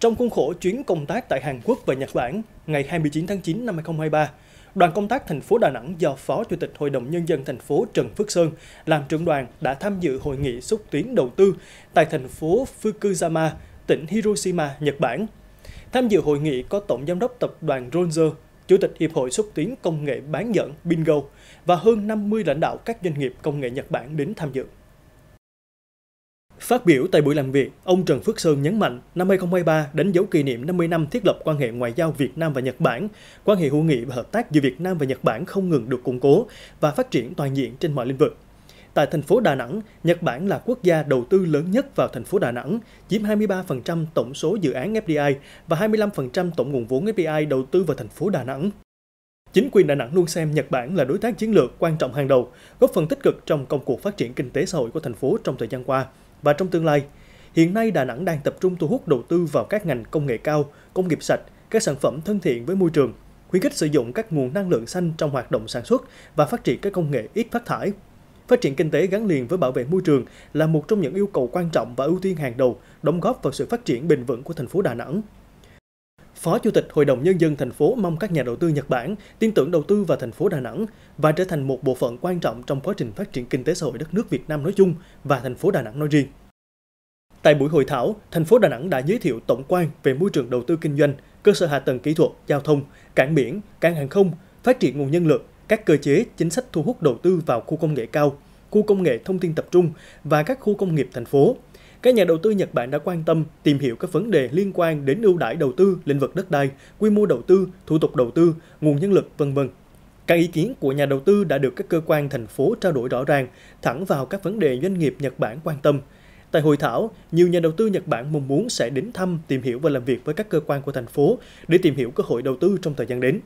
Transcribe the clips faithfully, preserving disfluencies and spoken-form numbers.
Trong khuôn khổ chuyến công tác tại Hàn Quốc và Nhật Bản ngày hai mươi chín tháng chín năm hai nghìn không trăm hai mươi ba, đoàn công tác thành phố Đà Nẵng do Phó Chủ tịch Hội đồng Nhân dân thành phố Trần Phước Sơn làm trưởng đoàn đã tham dự hội nghị xúc tiến đầu tư tại thành phố Fukuyama, tỉnh Hiroshima, Nhật Bản. Tham dự hội nghị có Tổng Giám đốc Tập đoàn Ronzer, Chủ tịch Hiệp hội Xúc tiến Công nghệ bán dẫn Bingo và hơn năm mươi lãnh đạo các doanh nghiệp công nghệ Nhật Bản đến tham dự. Phát biểu tại buổi làm việc, ông Trần Phước Sơn nhấn mạnh năm hai nghìn không trăm hai mươi ba đánh dấu kỷ niệm năm mươi năm thiết lập quan hệ ngoại giao Việt Nam và Nhật Bản. Quan hệ hữu nghị và hợp tác giữa Việt Nam và Nhật Bản không ngừng được củng cố và phát triển toàn diện trên mọi lĩnh vực. Tại thành phố Đà Nẵng, Nhật Bản là quốc gia đầu tư lớn nhất vào thành phố Đà Nẵng, chiếm hai mươi ba phần trăm tổng số dự án ép đê i và hai mươi lăm phần trăm tổng nguồn vốn ép đê i đầu tư vào thành phố Đà Nẵng. Chính quyền Đà Nẵng luôn xem Nhật Bản là đối tác chiến lược quan trọng hàng đầu, góp phần tích cực trong công cuộc phát triển kinh tế xã hội của thành phố trong thời gian qua và trong tương lai. Hiện nay, Đà Nẵng đang tập trung thu hút đầu tư vào các ngành công nghệ cao, công nghiệp sạch, các sản phẩm thân thiện với môi trường, khuyến khích sử dụng các nguồn năng lượng xanh trong hoạt động sản xuất và phát triển các công nghệ ít phát thải. Phát triển kinh tế gắn liền với bảo vệ môi trường là một trong những yêu cầu quan trọng và ưu tiên hàng đầu, đóng góp vào sự phát triển bền vững của thành phố Đà Nẵng. Phó Chủ tịch Hội đồng Nhân dân thành phố mong các nhà đầu tư Nhật Bản tin tưởng đầu tư vào thành phố Đà Nẵng và trở thành một bộ phận quan trọng trong quá trình phát triển kinh tế xã hội đất nước Việt Nam nói chung và thành phố Đà Nẵng nói riêng. Tại buổi hội thảo, thành phố Đà Nẵng đã giới thiệu tổng quan về môi trường đầu tư kinh doanh, cơ sở hạ tầng kỹ thuật, giao thông, cảng biển, cảng hàng không, phát triển nguồn nhân lực, các cơ chế, chính sách thu hút đầu tư vào khu công nghệ cao, khu công nghệ thông tin tập trung và các khu công nghiệp thành phố. Các nhà đầu tư Nhật Bản đã quan tâm tìm hiểu các vấn đề liên quan đến ưu đãi đầu tư, lĩnh vực đất đai, quy mô đầu tư, thủ tục đầu tư, nguồn nhân lực, vân vân. Các ý kiến của nhà đầu tư đã được các cơ quan thành phố trao đổi rõ ràng, thẳng vào các vấn đề doanh nghiệp Nhật Bản quan tâm. Tại hội thảo, nhiều nhà đầu tư Nhật Bản mong muốn sẽ đến thăm, tìm hiểu và làm việc với các cơ quan của thành phố để tìm hiểu cơ hội đầu tư trong thời gian đến.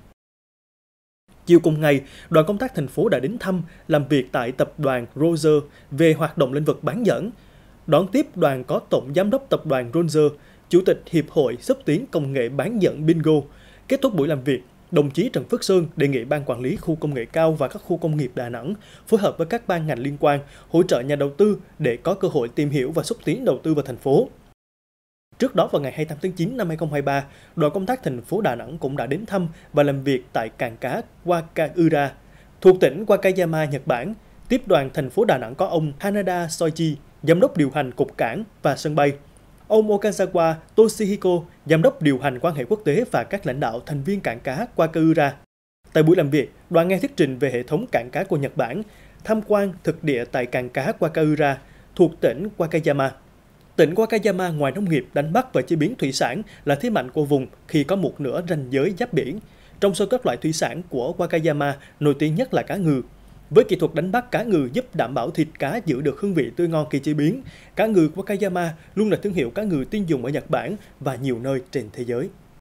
Chiều cùng ngày, đoàn công tác thành phố đã đến thăm, làm việc tại tập đoàn Ronzer về hoạt động lĩnh vực bán dẫn. Đón tiếp đoàn có Tổng Giám đốc Tập đoàn Ronzer, Chủ tịch Hiệp hội Xúc tiến Công nghệ bán dẫn Bingo. Kết thúc buổi làm việc, đồng chí Trần Phước Sơn đề nghị Ban Quản lý Khu Công nghệ cao và các khu công nghiệp Đà Nẵng phối hợp với các ban ngành liên quan hỗ trợ nhà đầu tư để có cơ hội tìm hiểu và xúc tiến đầu tư vào thành phố. Trước đó vào ngày hai mươi tám tháng chín năm hai nghìn không trăm hai mươi ba, đoàn công tác thành phố Đà Nẵng cũng đã đến thăm và làm việc tại cảng cá Wakaura, thuộc tỉnh Wakayama, Nhật Bản. Tiếp đoàn thành phố Đà Nẵng có ông Hanada Soichi, Giám đốc điều hành Cục Cảng và Sân bay, ông Okazawa Toshihiko, Giám đốc điều hành quan hệ quốc tế và các lãnh đạo thành viên cảng cá Wakaura. Tại buổi làm việc, đoàn nghe thuyết trình về hệ thống cảng cá của Nhật Bản, tham quan thực địa tại cảng cá Wakaura thuộc tỉnh Wakayama. Tỉnh Wakayama ngoài nông nghiệp, đánh bắt và chế biến thủy sản là thế mạnh của vùng khi có một nửa ranh giới giáp biển. Trong số các loại thủy sản của Wakayama, nổi tiếng nhất là cá ngừ. Với kỹ thuật đánh bắt cá ngừ giúp đảm bảo thịt cá giữ được hương vị tươi ngon khi chế biến, cá ngừ Wakayama luôn là thương hiệu cá ngừ tiêu dùng ở Nhật Bản và nhiều nơi trên thế giới.